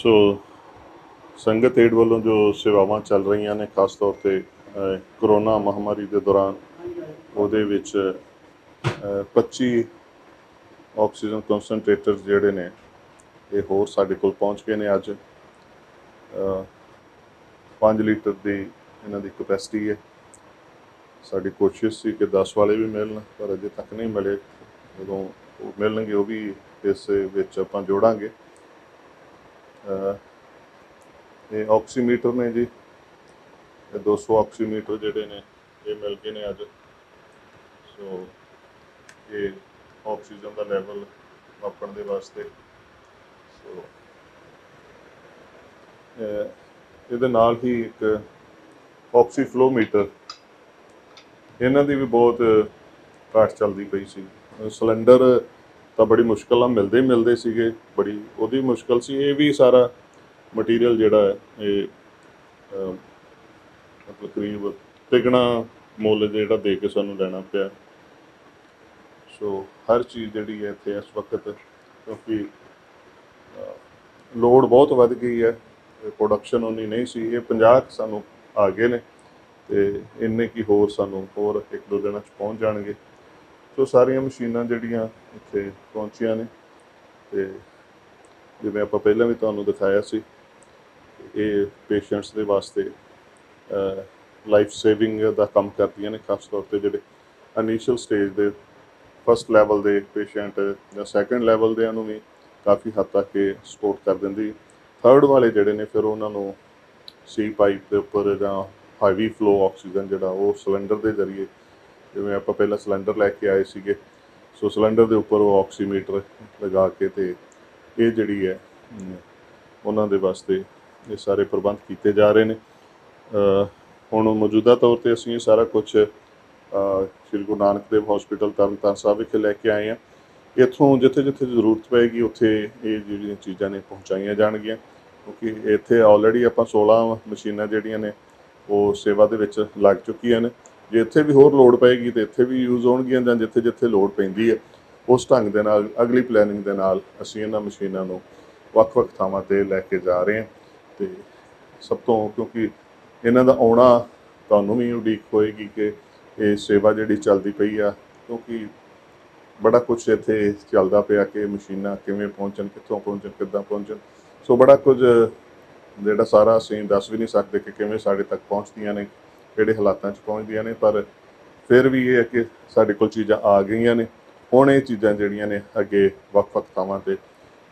सो संगत एड वालों जो सेवावान चल रही ने खास तौर पे कोरोना महामारी के दौरान उहदे विच 25 ऑक्सीजन कंसनट्रेटर्स जिहड़े ने ये होर साढ़े कोल पहुँच गए ने। अज 5 लीटर की इन्हां दी कैपेसिटी है। साड़ी कोशिश सी कि 10 वाले भी मिलन पर अजे तक नहीं मिले। जो मिलणगे वो भी इस विच आपां जोड़ांगे। ये ऑक्सीमीटर ने जी 200 ऑक्सीमीटर जिहड़े ने ये मिल गए ने अज। सो ये ऑक्सीजन का लैवल मापण दे वास्ते। सो ਇਹਦੇ ਨਾਲ ही एक ऑक्सीफ्लोमीटर इन्ह की भी बहुत ਘਾਟ चलती पई सी। सिलेंडर तो बड़ी मुश्किल नाल मिलते मिलते सीगे, बड़ी वो मुश्किल सी। ये भी सारा मटीरियल जोड़ा है ये मतलब करीब तिगना ਮੁੱਲ ਜਿਹੜਾ ਦੇ ਕੇ ਸਾਨੂੰ ਲੈਣਾ ਪਿਆ। सो हर चीज़ ਜਿਹੜੀ है ਇੱਥੇ इस वक्त क्योंकि लोड बहुत वध गई है, प्रोडक्शन उन्नी नहीं सी। ये 50 सानू आ गए ने ते इन्ने की होर सानू होर 1-2 दिनों पहुँच जाएंगे। सो सारिया मशीनां जिहड़ियां इत्थे पहुँचिया ने ते जिवें आपां पहलां भी तुहानू दिखाया सी ये पेशेंट्स दे वास्ते लाइफ सेविंग दा काम करदियां ने। खास तौर ते जिहड़े इनिशियल स्टेज दे फस्ट लैवल दे पेशेंट जां सैकेंड लैवल देयां नू भी काफ़ी हद तक ये सपोर्ट कर दिंदी। थर्ड वाले जोड़े ने फिर उन्होंने सी पाइप के उपर हैवी फ्लो ऑक्सीजन जोड़ा वो सिलेंडर के जरिए जिमें आप पहला सिलेंडर लैके आए थे। सो सिलेंडर के उपर वो ऑक्सीमीटर लगा के तो ये जी है उन्होंने वास्ते ये सारे प्रबंध किए जा रहे हैं। हूँ मौजूदा तौर पर असी सारा कुछ श्री गुरु नानक देव हॉस्पिटल तरनतारन साहब विखे लैके आए हैं। इतों जिथे जिथे जरूरत पेगी उत्थे ये जी चीज़ा ने पहुँचाई जाएगी क्योंकि इतने ऑलरेडी आप 16 मशीन जोड़िया ने वो सेवा दे विच लग चुकिया ने। जे इतने भी होर लोड़ पेगी तो इतने भी यूज़ होणगियां। जिथे जिथे लोड़ पैंदी है उस ढंग दे नाल अगली प्लैनिंग दे नाल असीं इन्हां मशीनां नूं वख-वख थावां ते लैके जा रहे हैं। तो सब तो क्योंकि इन्हां दा आउणा तुहानूं भी उडीक होएगी कि ये सेवा जिहड़ी चलदी पई आ क्योंकि बड़ा कुछ इत्थे चलदा पिया कि मशीनां किवें पहुँचन, कित्थों पहुँचन, किद्दां पहुँचन। सो बड़ा कुछ जिहड़ा सारा असीं दस भी नहीं सकते कि किवें साडे तक पहुँचदियां ने, किहड़े हालातां च पहुँचदियां ने। पर फिर भी ये है कि साडे कोल चीज़ां आ गईयां ने। हुण ये चीज़ां जिहड़ियां ने अगे वख-वख थावां ते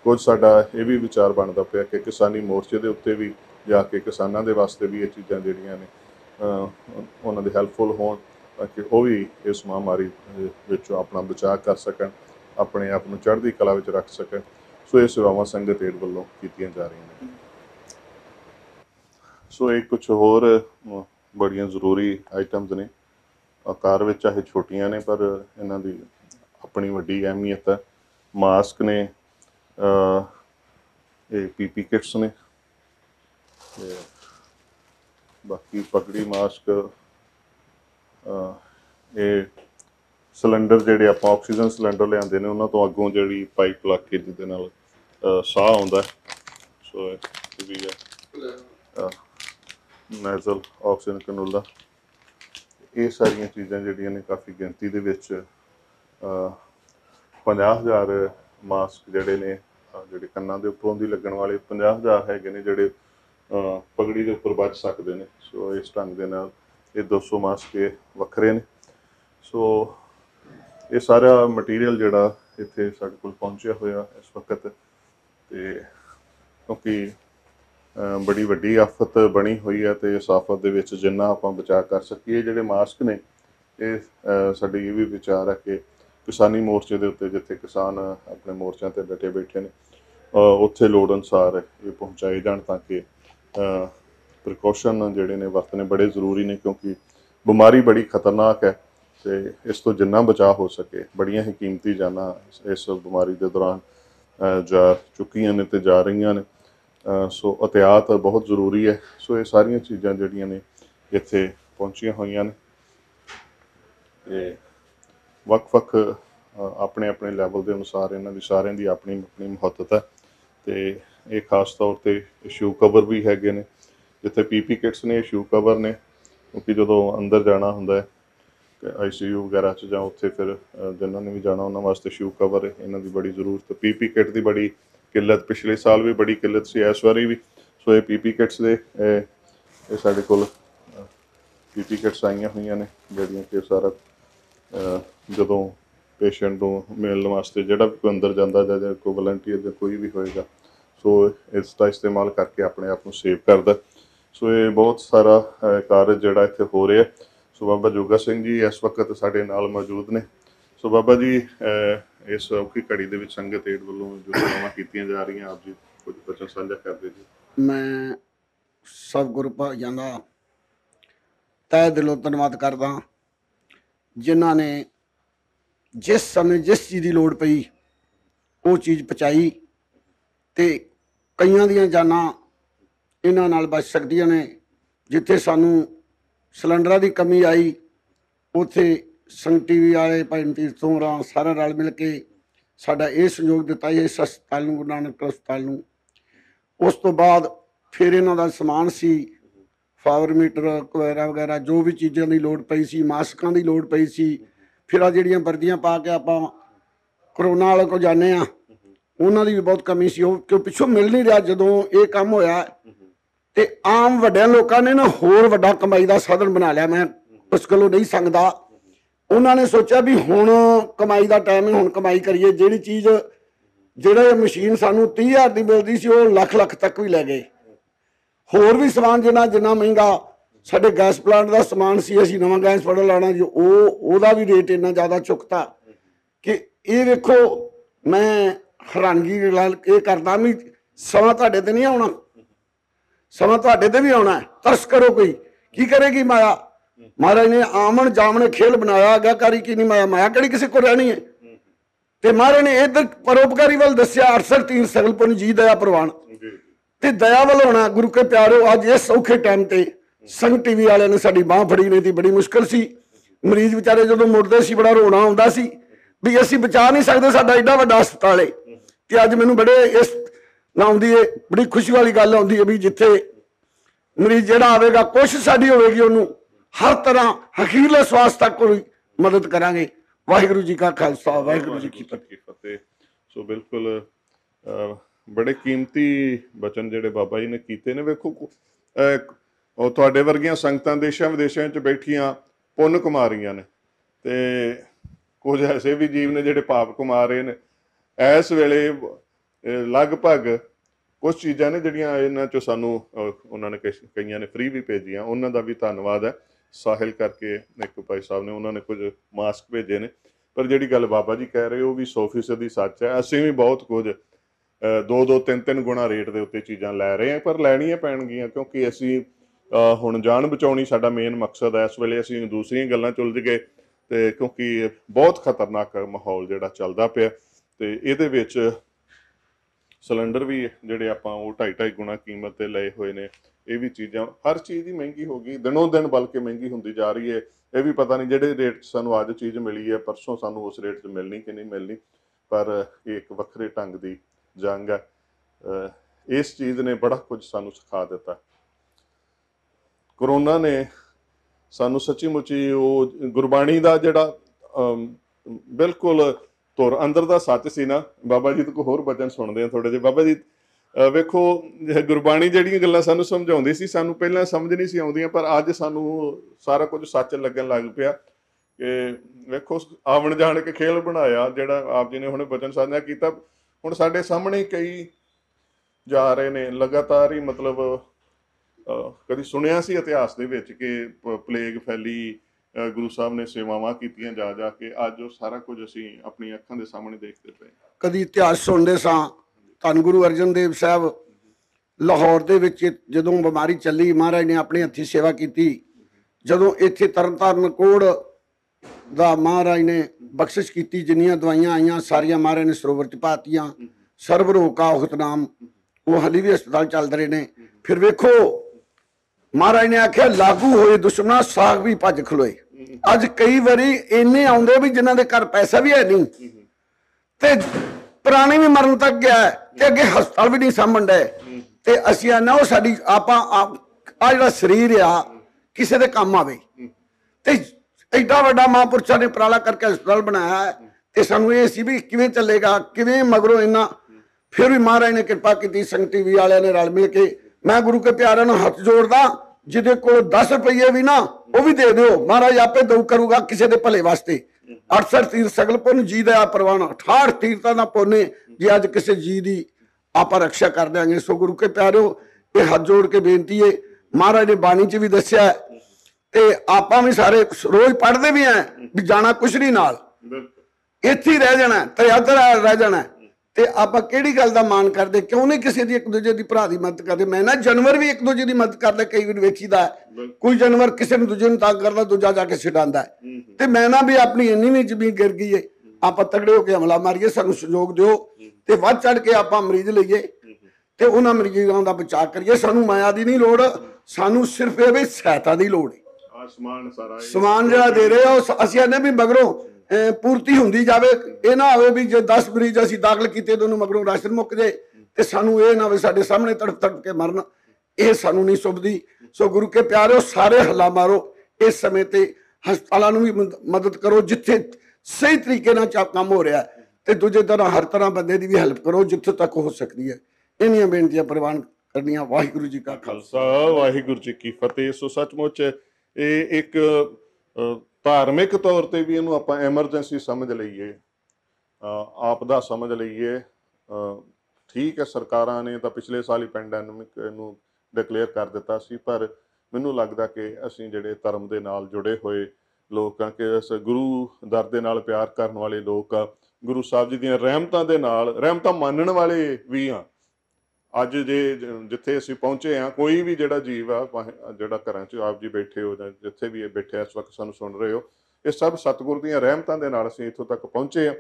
कुछ साडा ये भी विचार बनदा पिया कि किसानी मोर्चे दे उत्ते भी जाके किसानां दे वास्ते भी ये चीज़ां जिहड़ियां ने उहनां दे हैल्पफुल होण ताकि वह भी इस महामारी विचों अपना बचाव कर सकन, अपने आप में चढ़ती कला विच रख सकन। सो ये सेवावां संगत एड वालों कीतियां जा रही हैं। सो ये कुछ होर बड़िया जरूरी आइटम्स ने आकार में, चाहे छोटिया ने पर इन्हां दी अपनी वड्डी अहमियत है। मास्क ने, पीपी किट्स ने, बाकी पगड़ी, मास्क, ये सिलेंडर जोड़े आप ऑक्सीजन सिलेंडर लिया ने उन्होंने तो अगों जी पाइप लग के जिद साह आता है। सो भी है नैजल ऑक्सीजन कनूला। ये सारिया चीज़ा जोड़िया ने काफ़ी गिनती दे विच 50,000 मास्क जोड़े ने जोड़े कन्ना के उपरों की लगन वाले 50,000 है जोड़े पगड़ी के उपर बच सकते हैं। सो इस ढंग के नाल ये 200 मास्क के वखरे ने। सो ये सारा मटीरियल जोड़ा इतने साढ़े कोल पहुँचया होया इस वक्त तो क्योंकि बड़ी वड्डी आफत बनी हुई है। तो इस आफत दे विच जिन्ना आपां बचाव कर सकीए। जिहड़े मास्क ने ये साडी ये भी विचार है कि किसानी मोर्चे के उत्ते जिथे किसान अपने मोर्चों ते डटे बैठे ने उत्थे लोड़ अनुसार ये पहुँचाए जाण ताकि प्रिकॉशन जोड़े ने वरतने बड़े जरूरी ने क्योंकि बीमारी बड़ी खतरनाक है। तो इस तो जिन्ना बचाव हो सके। बड़िया ही कीमती जाना इस बीमारी के दौरान जा चुकिया ने तो जा रही ने। सो एहतियात बहुत जरूरी है। सो ये सारिया चीज़ा जोड़िया ने इत्थे पहुँचिया हुई ने। वख-वख अपने अपने लैवल के अनुसार इन्हों की सारे की अपनी अपनी महत्ता है। तो ਇਹ ਖਾਸ ਤੌਰ ਤੇ ਸ਼ੂ ਕਵਰ ਵੀ ਹੈਗੇ ਨੇ ਜਿੱਥੇ ਪੀਪੀ ਕਿਟਸ ਨੇ ਸ਼ੂ ਕਵਰ ਨੇ ਕਿਉਂਕਿ ਜਦੋਂ ਅੰਦਰ ਜਾਣਾ ਹੁੰਦਾ ਹੈ ICU ਵਗੈਰਾ 'ਚ ਜਾਂ ਉੱਥੇ ਫਿਰ ਜਿਨ੍ਹਾਂ ਨੇ ਵੀ ਜਾਣਾ ਉਹਨਾਂ ਵਾਸਤੇ ਸ਼ੂ ਕਵਰ ਇਹਨਾਂ ਦੀ ਬੜੀ ਜ਼ਰੂਰਤ ਪੀਪੀ ਕਿਟ ਦੀ ਬੜੀ किल्लत पिछले साल भी बड़ी किल्लत सी इस बारी भी सो ये पीपी किट्स दे साढ़े कोल पीपी किट्स आईयां हुई ने जड़ियाँ कि सारा जदों पेशेंट को मिलने वास्ते जोड़ा भी कोई अंदर जाता या कोई वलंटियर या कोई भी होएगा सो इसका इस्तेमाल करके अपने आप को सेव करता सो ये बहुत सारा कार्य जोड़ा इत्थे हो रहा है। सो बाबा जोगा सिंह जी इस वक्त साढ़े नाल मौजूद ने। सो बाबा जी इस औखी घड़ी दे विच संगत एड वालों जो सेवावां कीतियां जा रही हैं आप जी कुछ बचन साझा करदे जी। मैं सब गुरु भाइयां दा तहे दिलों धन्नवाद करदा जिन्हां ने जिस समय जिस चीज़ की लोड़ पई वो चीज़ पहुँचाई ते कईयां दीयां जानां इन्हां नाल बच सकदियां ने। जिथे सानू सिलेंडरां दी कमी आई उत्थे संघ TV वाले भाई मीर तों सारा रल मिल के साडा यह सहयोग दिता इस हस्पताल नूं गुरु नानक हस्पताल नूं। उस तो बाद फिर इन्हां दा समान सी पावर मीटर वगैरह वगैरह जो भी चीज़ों की लोड़ पई सी मास्कां की लोड़ पई सी फिर आ जिहड़ियां वर्दियां पा के आपां करोना वाले को जाने आ उन्हां दी भी बहुत कमी सी क्यों पिछों मिल नहीं रहा। जदों ये काम होया ते आम वड्डियां लोकां ने ना होर वड्डा कमाई दा साधन बना लिया। मैं कुछ गल्लों नहीं सकदा उन्होंने सोचा भी हुण कमाई का टाइम है हुण कमाई करिए जिहड़ी चीज़ जिहड़ा मशीन सानू 30,000 की मिलती सी वो लख लख तक भी लै गए। होर भी समान जिन्ना जिन्ना महंगा साडे गैस प्लांट का समान सी असीं नवां गैस प्लांट लाना जी ओहदा भी रेट इन्ना ज़्यादा चुकता कि ये वेखो मैं हैरानगी ये करदा भी समा तुहाडे ते नहीं आउणा समा तुहाडे ते भी आउणा तरस करो कोई की करेगी माया। महाराज ने आमन जामन खेल बनाया आगाकारी की नहीं माया माया कड़ी किसी को रहनी है ते महाराज ने इधर परोपकारी वाल दसिया 68 सगलपुन जी दया प्रवान ते दया वाल होना गुरु के प्यारो। आज इस औखे टाइम ते संघ TV वाले ने साडी बांह फड़ी नहीं थी बड़ी मुश्किल सी। मरीज बेचारे जो मुड़ते सी बड़ा रोना आउंदा सी भी असी बचा नहीं सकते साडा एडा वड्डा हस्पताल है। ते अज मैनूं बड़े इस लाउंदी है बड़ी खुशी वाली गल आउंदी है भी जिथे मरीज जिहड़ा आवेगा कोशिश साडी होवेगी उहनूं हर तरह अखीरले श्वास तक कोई मदद करांगे। वाहिगुरु जी का खालसा वाहिगुरु जी की फतेह। सो बिल्कुल बड़े कीमती बचन जिहड़े बाबा जी ने कीते ने। वेखो और तुहाडे वर्गियां संगतां देशां विदेशां च बैठियां पुन्न कमा रहीआं ने ते कुछ ऐसे भी जीव ने जिहड़े पाप कमा रहे ने। इस वेले लगभग कुछ चीज़ां ने जिहड़ियां इन्हां चों सानूं उन्हां ने कईयां ने फ्री भी भेजियां उन्हां दा भी धन्नवाद है। साहिल करके एक भाई साहब ने उन्होंने कुछ मास्क भेजे ने पर जिहड़ी गल बाबा जी कह रहे हो भी 100% सच है। असीं भी बहुत कुछ 2-2, 3-3 गुणा रेट के उत्ते चीज़ां लै रहे हैं पर लैणियां पैणगियां क्योंकि असीं हुण जान बचाउणी साडा मेन मकसद है। इस वेले असीं दूसरियां गल्लां चुलझ गए ते क्योंकि बहुत खतरनाक माहौल जिहड़ा चलदा पिया ते इहदे विच सिलेंडर भी जिहड़े आपां 2.5-2.5 गुणा कीमत ते लए होए ने। ਇਹ ਵੀ ਚੀਜ਼ਾਂ ਹਰ ਚੀਜ਼ ਹੀ ਮਹਿੰਗੀ ਹੋ ਗਈ ਦਿਨੋਂ ਦਿਨ ਬਲਕਿ ਮਹਿੰਗੀ ਹੁੰਦੀ ਜਾ ਰਹੀ ਹੈ। ਇਹ ਵੀ ਪਤਾ ਨਹੀਂ ਜਿਹੜੇ ਰੇਟ 'ਚ ਸਾਨੂੰ ਅੱਜ ਚੀਜ਼ ਮਿਲੀ ਹੈ ਪਰਸੋਂ ਸਾਨੂੰ ਉਸ ਰੇਟ 'ਚ ਮਿਲਣੀ ਕਿ ਨਹੀਂ ਮਿਲਣੀ ਪਰ ਇਹ ਇੱਕ ਵੱਖਰੇ ਢੰਗ ਦੀ ਜੰਗ ਹੈ। ਇਸ ਚੀਜ਼ ਨੇ ਬੜਾ ਕੁਝ ਸਾਨੂੰ ਸਿਖਾ ਦਿੱਤਾ। ਕਰੋਨਾ ਨੇ ਸਾਨੂੰ ਸੱਚੀ ਮੁੱਚੀ ਉਹ ਗੁਰਬਾਣੀ ਦਾ ਜਿਹੜਾ ਬਿਲਕੁਲ ਤੁਰ ਅੰਦਰ ਦਾ ਸੱਚ ਸੀ ਨਾ। ਬਾਬਾ ਜੀ ਤੋਂ ਹੋਰ ਬਚਨ ਸੁਣਦੇ ਹਾਂ ਥੋੜੇ ਜਿਹੇ। ਬਾਬਾ ਜੀ वेखो गुरबाणी जिहड़ियां गल्लां सानूं समझाउंदी सी सानूं पहलां समझ नहीं सी आउंदियां पर अज सानूं सारा कुछ सच लगन लग पिया कि वेखो आवण जाण के खेल बनाया जिहड़ा आप जी ने हुणे बचन साझा कीता। हुण साडे सामणे कई जा रहे ने लगातार ही मतलब कदी सुणिया सी इतिहास दे विच कि प्लेग फैली गुरु साहब ने सेवावां कीतियां जा जा के अज ओह सारा कुछ असीं अपनी अखां दे सामणे देखदे पए। कदी इतिहास सुणदे सां धन गुरु अर्जन देव साहब लाहौर के जो बीमारी चली महाराज ने अपने हथी सेवा की। जो इतने तरन तारण कोड़ का महाराज ने बख्शिश की जिन्निया दवाइया आईया सारिया महाराज ने सरोवर च पातियां। सरवर होका हुतनाम वो हाली भी हस्पताल चलते रहे ने। फिर वेखो महाराज ने आख्या लागू होए दुश्मना साग भी भज खलोए। अज कई बारी इन्ने आउंदे भी जिन्हों के घर पैसा भी है नहीं ते प्राणी भी मरण तक गया है ते अगे हस्पताल भी नहीं सामभ है। असं आना वो साड़ी आप जो शरीर आ किसी के काम आवे। एडा वड्डा महापुरुषों ने उपराला करके हस्पताल बनाया है तो सानू ये सी भी किवें चलेगा किवें मगरों इन्ना। फिर भी महाराज ने कृपा की। संगत टीवी वाले ने रल मिल के मैं गुरु के प्यारे नूं हथ जोड़दा जिहदे कोल 10 रुपये भी ना वो भी दे दिओ महाराज आपे दऊ करूगा किसी के भले वास्ते। 68 तीर्थ सगल पुन जी का परवाना 68 तीर्थां दा पुन है जे अज किसी जी की आप रक्षा कर देंगे। सो गुरु के प्यारे ये हथ जोड़ के बेनती है। महाराज ने बाणी च भी दस्या ते आपां भी सारे रोज पढ़ते भी हैं भी जाना कुछ नहीं नाल इत्थे रह जाना तजादरा रह जाना। तो आप किहड़ी गल दा मान करते क्यों नहीं किसी की एक दूजे की भरा की मदद करते। मैं ना जानवर भी एक दूजे की मदद करते कई बार वेचीदा है। कोई जानवर किसी ने दूजे को तंग करता दूजा जाके छडांदा है। तो मैं ना भी अपनी इन्नी नहीं जमीन गिर गई है आप तगड़े होकर हमला मारीए सानू सहयोग दिओ ते वध चढ़ के आप मरीज लईए तो उन्होंने मरीजों का बचाव करिए। सानू माया की नहीं लोड़ सानू सिर्फ ये सहायता की लोड़ है। समान जो दे रहे हो असं आने भी मगरों पूर्ति होंगी जाए। यह ना हो भी जो 10 मरीज असं दाखिल किए तो मगरों राशन मुक जाए तो सानू ये ना हो साढ़े सामने तड़प तड़प के मरन ये सानू नहीं सुभदी। सो गुरु के प्यारो सारे हला मारो इस समय ते हस्पतालों भी मदद करो जिथे सही तरीके काम हो रहा है तो दूजे तरह हर तरह बंदे की भी हैल्प करो जिथे तक हो सकती है। इन्हीं बेनतियां प्रवान करनियां। वाहिगुरू जी का खालसा वाहिगुरू जी की फतेह। सो सचमुच ये एक धार्मिक तौर पर भी इनू आप एमरजेंसी समझ लीए आपदा समझ लीए। ठीक है सरकार ने तो पिछले साल ही पेंडेमिक इनू डिकलेयर कर दिता सी पर मैनू लगता कि असीं जिहड़े धर्म दे नाल जुड़े हुए लोग कि गुरु दर दे नाल प्यार करन वाले लोग गुरु साहब जी दी रहमतां दे नाल रहमतां मानण वाले भी हाँ। अज जे जिथे असीं पहुँचे हाँ कोई भी जिहड़ा जीव आ जिहड़ा घरां च आप जी बैठे हो जां जिथे भी बैठे इस वक्त सानूं सुन रहे हो ये सब सतगुर दीयां रहमतां दे नाल असीं इत्थों तक पहुँचे हाँ।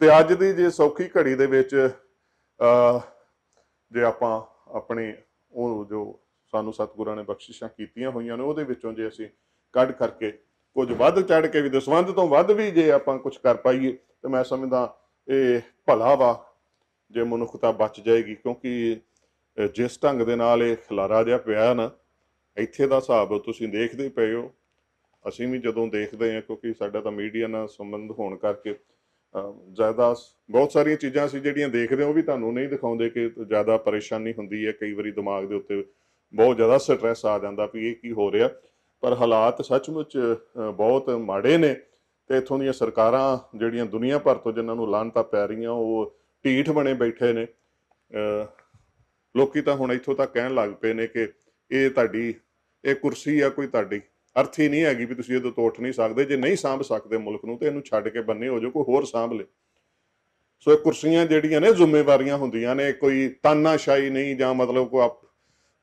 ते अज दी जे सौखी घड़ी दे विच जे आपां अपने ओह जो सानूं सतगुरां ने बख्शिशां कीतियां होईयां ने उहदे विचों जे असीं कढ करके कुछ वध चढ़ के भी दसवंध तों वध भी जे आपां कुछ कर पाईए ते मैं समझदा ये भला वा जे मनुखता बच जाएगी। क्योंकि जिस ढंग दे नाल इह खलारा जिहा पिया ना इत्थे दा हिसाब तुसीं देखदे पए हो असीं भी जदों देखदे हां क्योंकि साडा तां मीडिया नाल संबंध होण करके ज़्यादा बहुत सारियां चीज़ां असीं जिहड़ियां देखदे हां ओह भी तुहानूं नहीं दिखाउंदे कि ज़्यादा परेशानी हुंदी है। कई वारी दिमाग दे उत्ते बहुत ज़्यादा स्ट्रैस आ जांदा भी इह की हो रिहा। पर हालात सचमुच बहुत माड़े ने ते इत्थों दीयां सरकारां जिहड़ियां दुनिया भर तों जिन्हां नूं लानतां पै रहीआं ओह ढीठ बने बैठे ने। लोकी तां हुण इत्थों तक कहण लग पे ने कि इह तुहाडी इह कुर्सी आ कोई तुहाडी अर्थी नहीं हैगी भी तुसीं इहदे तों उठ नहीं सकदे। जे नहीं सांभ सकदे मुल्क नूं ते इहनूं छड्ड के बन्ने हो जाओ कोई होर सांभ ले। सो इह कुर्सियां जिहड़ियां ने जिम्मेवारियां हुंदियां ने कोई तानाशाही नहीं जां मतलब कोई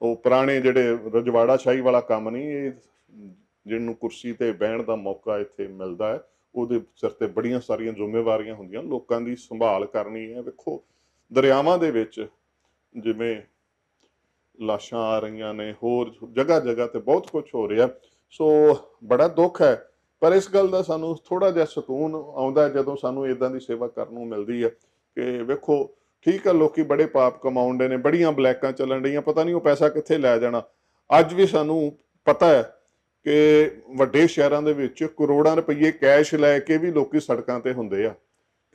ओह पुराणे जिहड़े रजवाड़ा शाही वाला काम नहीं। इह जिहनूं कुर्सी ते बहण दा मौका इत्थे मिलदा है ਉਹਦੇ ਸਿਰ ਤੇ ਬੜੀਆਂ ਸਾਰੀਆਂ ਜ਼ਿੰਮੇਵਾਰੀਆਂ ਹੁੰਦੀਆਂ। ਲੋਕਾਂ ਦੀ ਸੰਭਾਲ ਕਰਨੀ ਹੈ। ਵੇਖੋ ਦਰਿਆਵਾਂ ਦੇ ਵਿੱਚ ਜਿਵੇਂ ਲਾਸ਼ਾਂ ਆ ਰਹੀਆਂ ਨੇ ਹੋਰ ਜਗ੍ਹਾ ਜਗ੍ਹਾ ਤੇ ਬਹੁਤ ਕੁਝ ਹੋ ਰਿਹਾ। ਸੋ ਬੜਾ ਦੁੱਖ ਹੈ ਪਰ ਇਸ ਗੱਲ ਦਾ ਸਾਨੂੰ ਥੋੜਾ ਜਿਹਾ ਸਕੂਨ ਆਉਂਦਾ ਜਦੋਂ ਸਾਨੂੰ ਇਦਾਂ ਦੀ ਸੇਵਾ ਕਰਨ ਨੂੰ ਮਿਲਦੀ ਹੈ ਕਿ ਵੇਖੋ ਠੀਕ ਹੈ ਲੋਕੀ ਬੜੇ ਪਾਪ ਕਮਾਉਂਦੇ ਨੇ ਬੜੀਆਂ ਬਲੈਕਾਂ ਚੱਲਣ ਰਹੀਆਂ ਪਤਾ ਨਹੀਂ ਉਹ ਪੈਸਾ ਕਿੱਥੇ ਲੈ ਜਾਣਾ। ਅੱਜ ਵੀ ਸਾਨੂੰ ਪਤਾ ਹੈ कि वड्डे शहरों के करोड़ों रुपये कैश लैके भी लोग सड़कों पर होंगे आ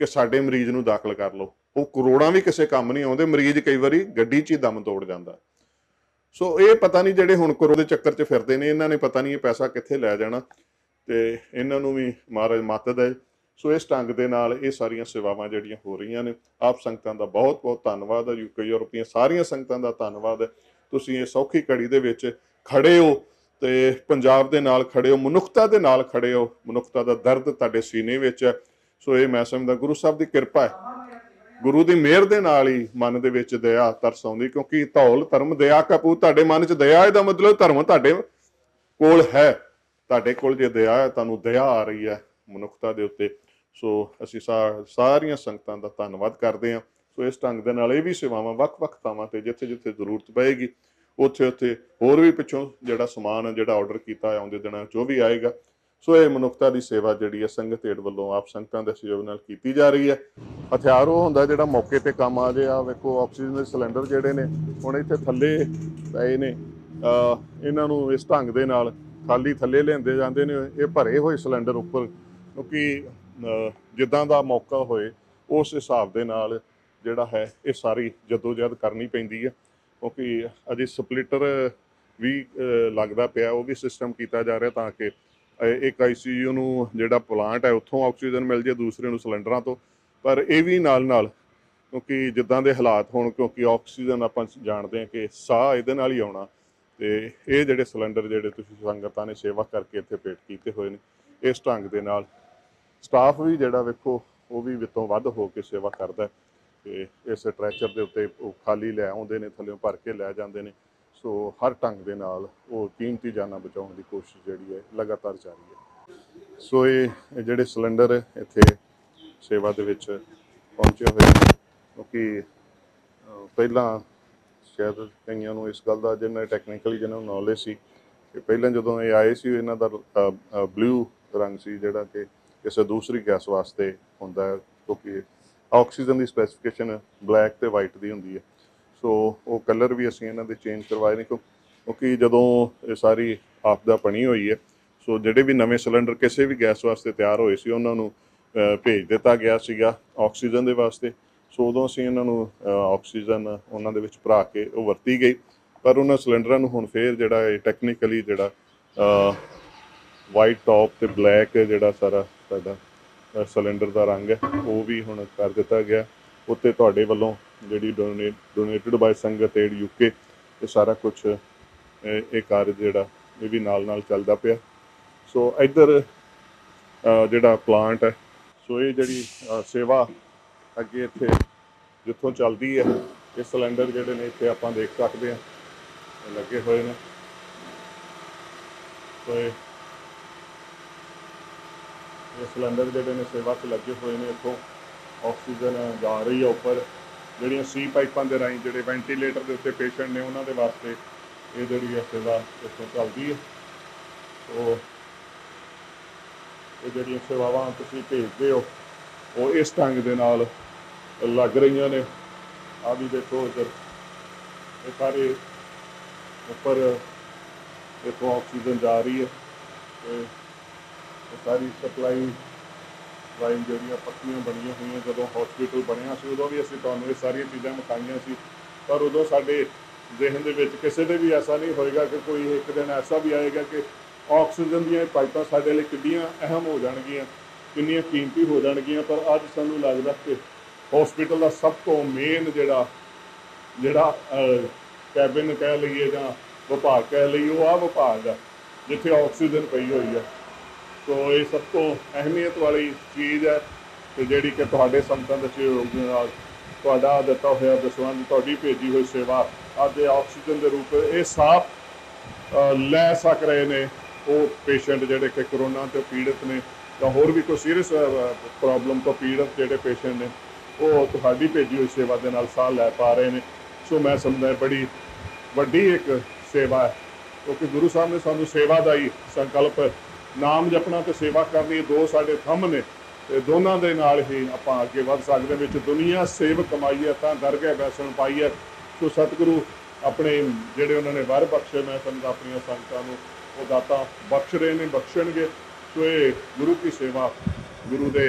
कि साडे मरीज को दाखिल कर लो। वो करोड़ों भी किसी काम नहीं आते मरीज कई बार गड्डी च ही दम तोड़ जाता। सो ये पता नहीं जोड़े हुण करोड़ के चक्कर च फिरते हैं इन्होंने पता नहीं पैसा कित्थे लै जाना तो इन्हों भी महाराज मत दे। सो इस ढंग के नाल ये सारिया सेवावां जिहड़ियां हो रही ने। आप संगतां दा बहुत बहुत धन्नवाद है। UK यूरोप दीयां सारिया संगतां दा धन्नवाद है। तुसीं ये सौखी घड़ी दे विच खड़े हो ते पंजाब दे नाल खड़े हो मनुखता दे नाल खड़े हो। मनुखता दा दर्द तुहाडे सीने विच है। सो ये मैं समझदा गुरु साहब दी कृपा है। गुरु दी मेहर दे नाल ही मन दे विच दया तरस आउंदी क्योंकि धौल धर्म दया कपू तुहाडे मन च दया इहदा मतलब धर्म तुहाडे कोल है। तुहाडे कोल जे दया है तुहानूं दया आ रही है मनुखता दे उत्ते। सो असीं सारियां संगतां दा धन्नवाद करदे हां। सो इस ढंग दे नाल इह भी सेवावां वख-वख थावां ते जिथे-जिथे ਜ਼ਰੂਰत पएगी उत्थे उत्थे होर भी पिछों जिहड़ा समान है जिहड़ा ऑर्डर किया आउंदे दिनां जो भी आएगा सो यह मनुखता की सेवा जी संगत एड वालों आप संगतां दे सहयोग नाल कीती जा रही है। हथियार वो होंदा जिहड़ा मौके पर काम आ जाए। वेखो ऑक्सीजन के सिलेंडर जिहड़े ने हुण इत्थे थल्ले पए ने, इन्हां नूं इस ढंग दे नाल खाली थल्ले लैंदे जांदे ने। ये भरे होए सिलेंडर उपर क्योंकि जिद्दां दा मौका होए उस हिसाब दे नाल जिहड़ा है ये सारी जदोजहद करनी पैंदी है। क्योंकि अजे स्प्लिटर भी लगदा पिया, वो भी सिस्टम किया जा रहा तां कि एक आई सी यू नूं जिहड़ा प्लांट है उत्थों ऑक्सीजन मिल जाए, दूसरे नूं सिलेंडरां तो। पर ये भी नाल नाल क्योंकि जिद्दां दे हालात होण, क्योंकि ऑक्सीजन आपां जाणदे हां कि साह इहदे नाल ही आउणा, ते ये जिहड़े सिलेंडर जिहड़े तुसीं संगतां ने सेवा करके इत्थे पेट कीते होए ने, इस ढंग दे नाल स्टाफ भी जिहड़ा वेखो वो भी वित्तों वध हो के सेवा करदा है। इस स्ट्रैचर के उत्ते खाली लै आउंदे ने, थल्लों भर के लै जांदे ने। सो हर ढंग के नाल वो कीमती जाना बचाने की कोशिश जिहड़ी है लगातार जारी है। सो ये जिहड़े सिलेंडर इत्थे सेवा दे विच पहुंचे हुए हैं, क्योंकि पहलां शायद कईयां नूं इस गल दा जिन्ना टैक्नीकली जिन्ना नॉलेज सी कि पहलां जदों ये आए सी इन्हां दा ब्लू रंग सी जिहड़ा कि किसी दूसरी गैस वास्ते हुंदा है, क्योंकि ऑक्सीजन की स्पैसीफिकेशन ब्लैक तो वाइट की होंगी है। सो वो कलर भी असीं इन्हां दे चेंज करवाए ने क्योंकि जदों ये सारी आपदा बनी हुई है। सो जिहड़े भी नवे सिलेंडर किसी भी गैस वास्ते तैयार होए सी उन्हां नूं भेज दिता गया सीगा ऑक्सीजन दे वास्ते। सो उदों असीं इन्हां नूं ऑक्सीजन उन्हां दे विच भरा के वो वरती गई। पर उन्हां सिलेंडरां नूं हुण फिर जिहड़ा टैक्नीकली जिहड़ा वाइट टॉप ते ब्लैक जिहड़ा सारा साडा सिलेंडर का रंग है वो भी हुण कर दिता गया। उत्ते तुहाडे वल्लों जिहड़ी डोनेटेड बाय संगत एड यूके सारा कुछ ये कार्य जिहड़ा ये भी नाल नाल चलदा पिया। सो इधर जिहड़ा प्लांट है, सो ये जिहड़ी सेवा अगे इत्थे जिथों चलदी है ये सिलेंडर जिहड़े ने इत्थे आपां देख सकदे हां लगे होए ने। सो सिलेंडर जिहड़े ने सेवा से लगे हुए ने, इत्थों ऑक्सीजन जा रही है उपर जिहड़ियां सी पाइपां दे राहीं जिहड़े वेंटीलेटर के उत्ते पेशेंट ने उन्हां दे वास्ते ये जिहड़ी है सेवा इत्थों चलदी है। सो ये जिहड़ियां सेवावां तुसीं भेजदे हो वो इस ढंग दे नाल लग रही ने। आ भी देखो इधर ये सारे उपर इत्थों ऑक्सीजन जा रही है, तो सारी सप्लाई लाइन जी पक्की बनिया हुई। जो हॉस्पिटल बनया से उदों भी असीं तुहानूं सारिया चीज़ां विखाईयां सी, पर उदों साडे ज़हन दे विच किसी ने भी ऐसा नहीं होएगा कि कोई एक दिन ऐसा भी आएगा कि ऑक्सीजन दीयां पाइपां साडे लई किड्डियां अहम हो जाणगियां, किन्नियां कीमती हो जाणगियां। पर अज सानूं लगदा कि हॉस्पिटल का सब तो मेन जिहड़ा जिहड़ा कैबिन कह लईए जां विभाग कह लईए वो आ विभाग आ जिथे ऑक्सीजन पई होई है। तो ये सब तो अहमियत वाली चीज़ है कि जी कि तुहाडे संगतां दे सहयोग नाल तुहाडा दिता होया दसवंध तुहाडी भेजी हुई सेवा अज ऑक्सीजन के रूप ये साफ लै सक रहे ने। वो पेशेंट जिहड़े कि करोना तो पीड़ित ने या होर भी कोई सीरीयस प्रॉब्लम तो पीड़ित जिहड़े पेशेंट ने वो तुहाडी भेजी हुई सेवा दे नाल साह लै पा रहे ने। सो मैं समझदा बड़ी वड्डी एक सेवा है, क्योंकि गुरु साहब ने सानूं सेवा दा ही संकल्प नाम जपना तो सेवा करनी दो साढ़े थम ने, दोनों के नाल ही आप अगे बढ़ सकते। विच दुनिया सेव कमाई है तो दर गए वैसन पाई है। सो सतगुरु अपने जोड़े उन्होंने वर बख्शे मैं समझा अपन संगतों को वो दाता बख्श रहे हैं बख्शणगे। सो ये गुरु की सेवा गुरु के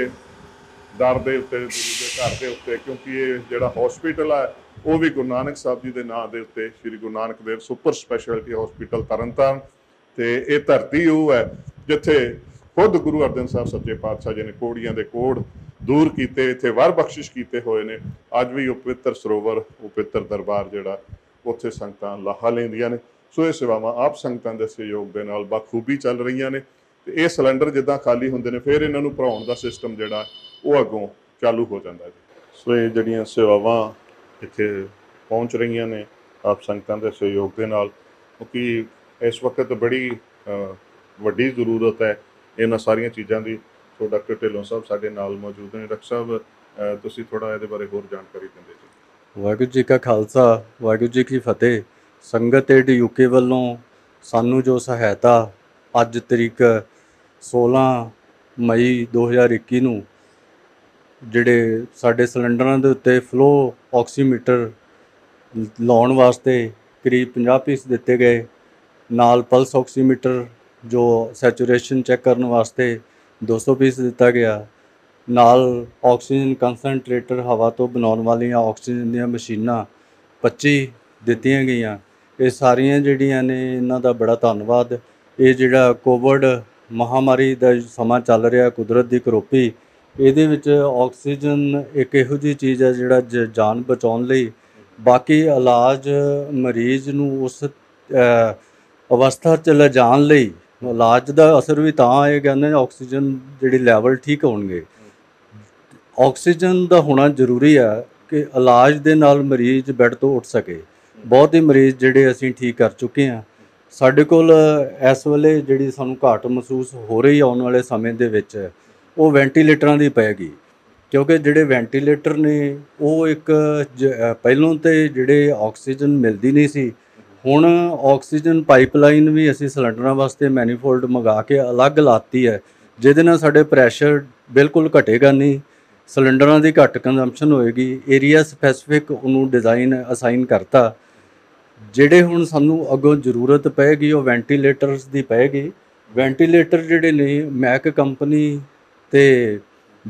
दर के उत्ते गुरु के घर के उत्ते, क्योंकि ये जोड़ा हॉस्पिटल है वो भी गुरु नानक साहब जी के नाँ के उत्ते Shri Guru Nanak Dev super speciality hospital तरन तारण। तो ये धरती वो है जिथे खुद गुरु अर्जन साहब सच्चे पातशाह जी ने कोड़ियां दे कोड़ दूर कीते, इत्थे वर बख्शिश कीते होए ने। अज भी वह पवित्र सरोवर वह पवित्र दरबार जिहड़ा उत्थे संगतां लाहा लैंदियां ने। सो ये सेवावां आप संगतां दे सहयोग दे नाल बखूबी चल रही ने। ते ये सिलेंडर जिद्दां खाली हुंदे ने फिर इन्हां नूं भराउण दा सिस्टम जिहड़ा वह अगों चालू हो जांदा है। सो ये जिहड़ियां सेवावां इत्थे पहुँच रही ने आप संगतां दे सहयोग दे नाल, क्योंकि इस वक्त बड़ी वड्डी जरूरत है इन्हां सारिया चीज़ों की। तो डॉक्टर ढिल्लों साहब साडे नाल मौजूद ने। डॉक्टर साहब तुसीं थोड़ा इहदे बारे होर जानकारी दिंदे जी। वाहिगुरू जी का खालसा वाहिगुरू जी की फतेह। संगत एड यूके वालों सानू जो सहायता अज तरीक 16 ਮਈ 2021 ਨੂੰ ਜਿਹੜੇ ਸਾਡੇ ਸਿਲੰਡਰਾਂ ਦੇ ਉੱਤੇ ਫਲੋ ਆਕਸੀਮੀਟਰ ਲਾਉਣ ਵਾਸਤੇ ਕਰੀਬ 50 ਪੀਸ ਦਿੱਤੇ ਗਏ। ਨਾਲ ਪਲਸ ਆਕਸੀਮੀਟਰ जो सैचुरेशन चेक करने वास्ते 200 पीस दिता गया। नाल ऑक्सीजन कंसनट्रेटर हवा तो बनाने वाली ऑक्सीजन दी मशीनां 25 दित्तियां गईयां। ये सारियां जिहड़ियां ने इन्हां दा बड़ा धन्नवाद। ये जिहड़ा कोविड महामारी दा समा चल रहा कुदरत दी करोपी, ਇਹਦੇ ਵਿੱਚ ਆਕਸੀਜਨ ਇੱਕ ਇਹੋ ਜਿਹੀ ਚੀਜ਼ ਹੈ ਜਿਹੜਾ ਜਾਨ ਬਚਾਉਣ ਲਈ ਬਾਕੀ ਇਲਾਜ ਮਰੀਜ਼ ਨੂੰ ਉਸ ਅਵਸਥਾ 'ਚ ਲਿਜਾਣ ਲਈ ਇਲਾਜ ਦਾ ਅਸਰ ਵੀ ਤਾਂ ਆਏਗਾ ਨਾ ਆਕਸੀਜਨ ਜਿਹੜੀ ਲੈਵਲ ਠੀਕ ਹੋਣਗੇ। ਆਕਸੀਜਨ ਦਾ ਹੋਣਾ ਜ਼ਰੂਰੀ ਹੈ ਕਿ ਇਲਾਜ ਦੇ ਨਾਲ ਮਰੀਜ਼ ਬੈੱਡ ਤੋਂ ਉੱਠ ਸਕੇ। ਬਹੁਤ ਹੀ ਮਰੀਜ਼ ਜਿਹੜੇ ਅਸੀਂ ਠੀਕ ਕਰ ਚੁੱਕੇ ਹਾਂ। ਸਾਡੇ ਕੋਲ ਇਸ ਵੇਲੇ ਜਿਹੜੀ ਸਾਨੂੰ ਘਾਟ ਮਹਿਸੂਸ ਹੋ ਰਹੀ ਆਉਣ ਵਾਲੇ ਸਮੇਂ ਦੇ ਵਿੱਚ ਉਹ ਵੈਂਟੀਲੇਟਰਾਂ ਦੀ ਪੈਗੀ, ਕਿਉਂਕਿ ਜਿਹੜੇ ਵੈਂਟੀਲੇਟਰ ਨੇ ਉਹ ਇੱਕ ਪਹਿਲਾਂ ਤਾਂ ਜਿਹੜੇ ਆਕਸੀਜਨ ਮਿਲਦੀ ਨਹੀਂ ਸੀ, ਹੁਣ ਆਕਸੀਜਨ ਪਾਈਪਲਾਈਨ ਵੀ ਅਸੀਂ ਸਿਲੰਡਰਾਂ ਵਾਸਤੇ ਮੈਨੀਫੋਲਡ ਮੰਗਾ ਕੇ ਅਲੱਗ ਲਾਤੀ ਹੈ, ਜਿਹਦੇ ਨਾਲ ਸਾਡੇ ਪ੍ਰੈਸ਼ਰ ਬਿਲਕੁਲ ਘਟੇਗਾ ਨਹੀਂ, ਸਿਲੰਡਰਾਂ ਦੀ ਘੱਟ ਕੰਜ਼ੰਪਸ਼ਨ ਹੋਏਗੀ। ਏਰੀਆ ਸਪੈਸੀਫਿਕ ਉਹਨੂੰ ਡਿਜ਼ਾਈਨ ਅਸਾਈਨ ਕਰਤਾ। ਜਿਹੜੇ ਹੁਣ ਸਾਨੂੰ ਅੱਗੋਂ ਜ਼ਰੂਰਤ ਪਏਗੀ ਉਹ ਵੈਂਟੀਲੇਟਰਸ ਦੀ ਪਏਗੀ। ਵੈਂਟੀਲੇਟਰ ਜਿਹੜੇ ਨੇ ਮੈਕ ਕੰਪਨੀ ते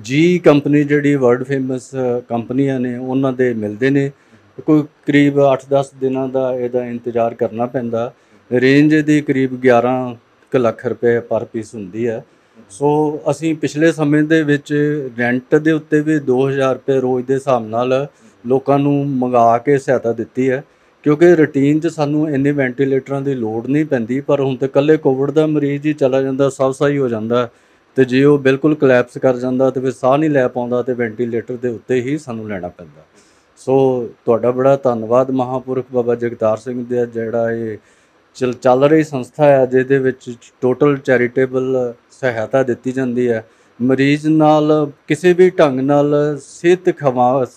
जी कंपनी जी वर्ल्ड फेमस कंपनियां ने उन्होंने मिलते हैं। कोई करीब 8-10 दिन का यदा इंतजार करना पैंदा। रेंज दी करीब 11 लाख रुपए पर पीस होंगी है। सो असी पिछले समय के रेंट के उत्ते भी 2000 रुपये रोज़ के हिसाब नाल लोगों को मंगा के सहायता दी है, क्योंकि रूटीन सानू इन्ने वेंटीलेटर की लौड़ नहीं पैंदी। पर हुण ते कल्ले कोविड का मरीज ही चला जाता सावसाई हो जाता तो जे वो बिल्कुल कलैप्स कर जाता तो फिर सह नहीं लै पाता तो वेंटीलेटर के उत्ते ही सानू लैना पैंदा। सो तुहाडा बड़ा धन्नवाद महापुरख बाबा जगतार सिंह दा जिहड़ा ये चल रही संस्था है जिहदे विच टोटल चैरिटेबल सहायता दी जाती है। मरीज नाल किसी भी ढंग नाल सेहत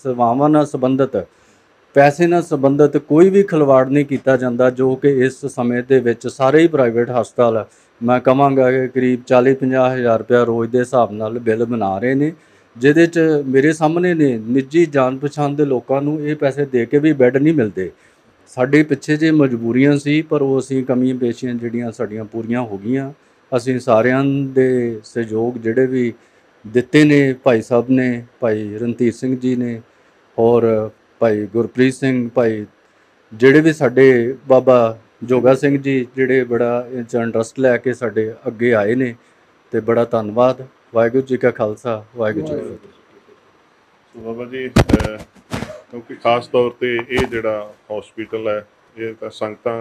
सेवावां नाल संबंधित पैसे नाल संबंधित कोई भी खिलवाड़ नहीं किया जाता, जो कि इस समय के विच सारे ही प्राइवेट हस्पताल मैं कहांगा कि करीब 40-50 हज़ार रुपया रोज़ के हिसाब नाल बिल बना रहे हैं, जिहदे च मेरे सामने ने निजी जान पछाण के लोगों नूं ये पैसे दे के भी बैड नहीं मिलते। साढ़े पिछे जे मजबूरियां सी पर वो असी कमियां पेशियां जिहड़ियां साडियां पूरीआं हो गईआं। असी सारियां दे सहयोग जिहड़े भी दित्ते ने, भाई साहब ने, भाई रणधीर सिंह जी ने और भाई गुरप्रीत सिंह, भाई जिहड़े भी साडे बाबा जोगा सिंह जी जिहड़े बड़ा इंटरस्ट लैके साडे अगे आए ने ते बड़ा धन्नवाद। वाहिगुरू जी का खालसा, वाहिगुरू जी की फतेह। सो बाबा जी क्योंकि खास तौर पर यह जिहड़ा हॉस्पिटल है ये तो संगतां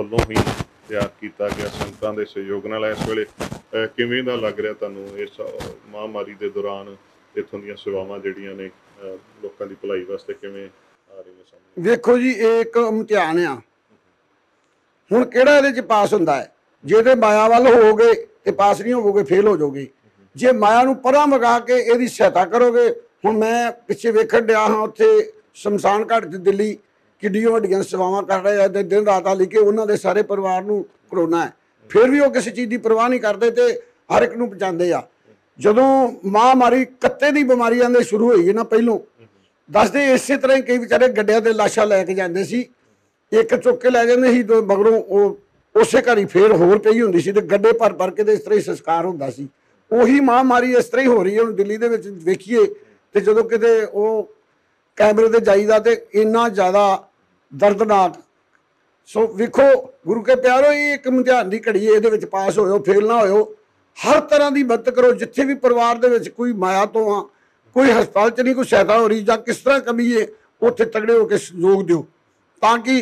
वल्लों ही तैयार किया गया, संगतां दे सहयोग नाल। इस वेले किवें दा लग रहा तुहानूं इस महामारी के दौरान इत्थों दीआं सेवावां जिहड़ियां ने लोकां दी भलाई वास्ते किवें आ रही ने सामने? देखो जी ये एक इम्तिहान आ। हुण किहड़ा इहदे च पास हुंदा है? जे माया वाल हो गए तो पास नहीं होवोगे, फेल हो जाओगे। जे माया नूं परां वगा के इहदी सहायता करोगे। हुण मैं पिछे वेखण दिया हाँ उत्थे शमशान घाट ते दिल्ली किड्डियां वड्डियां सेवावां कर रहे आ, दिन रात आ लिखे उन्हां दे सारे परिवार नूं करोना है, फिर भी वो किसी चीज़ की परवाह नहीं करते तो हर एक नूं पहुंचांदे आ। जदों महामारी कत्ते दी बीमारियां दे शुरू होई ना पहलों दसदे इस तरह ही कई बेचारे गड्डियां ते लाशां लैके जांदे सी, एक चुक के लै जाते ही मगरों उस घर ही फिर होर पई हुंदी सी ते गड्डे भर के इस तरह ही संस्कार हुंदा सी। ਉਹੀ ਮਹਾਮਾਰੀ ਇਸ ਤਰ੍ਹਾਂ ਹੀ ਹੋ ਰਹੀ ਹੈ। ਹੁਣ ਦਿੱਲੀ ਦੇ ਵਿੱਚ ਵੇਖੀਏ ਤੇ ਜਦੋਂ ਕਿਤੇ ਉਹ ਕੈਮਰੇ ਤੇ ਜਾਈਦਾ ਤੇ ਇੰਨਾ ਜ਼ਿਆਦਾ ਦਰਦਨਾਕ। ਸੋ ਵੇਖੋ ਗੁਰੂ ਕੇ ਪਿਆਰੋ ਇਹ ਇੱਕ ਇਮਤਿਹਾਨ ਦੀ ਘੜੀ ਹੈ, ਇਹਦੇ ਵਿੱਚ ਪਾਸ ਹੋਇਓ ਫੇਲ ਨਾ ਹੋਇਓ। ਹਰ ਤਰ੍ਹਾਂ ਦੀ ਮਦਦ ਕਰੋ ਜਿੱਥੇ ਵੀ ਪਰਿਵਾਰ ਦੇ ਵਿੱਚ ਕੋਈ ਮਾਇਆ ਤੋਂ ਆ ਕੋਈ ਹਸਪਤਾਲ 'ਚ ਨਹੀਂ ਕੋਈ ਸਹਾਇਤਾ ਹੋ ਰਹੀ ਜਾਂ ਕਿਸ ਤਰ੍ਹਾਂ ਕਮੀ ਹੈ ਉੱਥੇ ਤਗੜੇ ਹੋ ਕੇ ਸਹਿਯੋਗ ਦਿਓ ਤਾਂ ਕਿ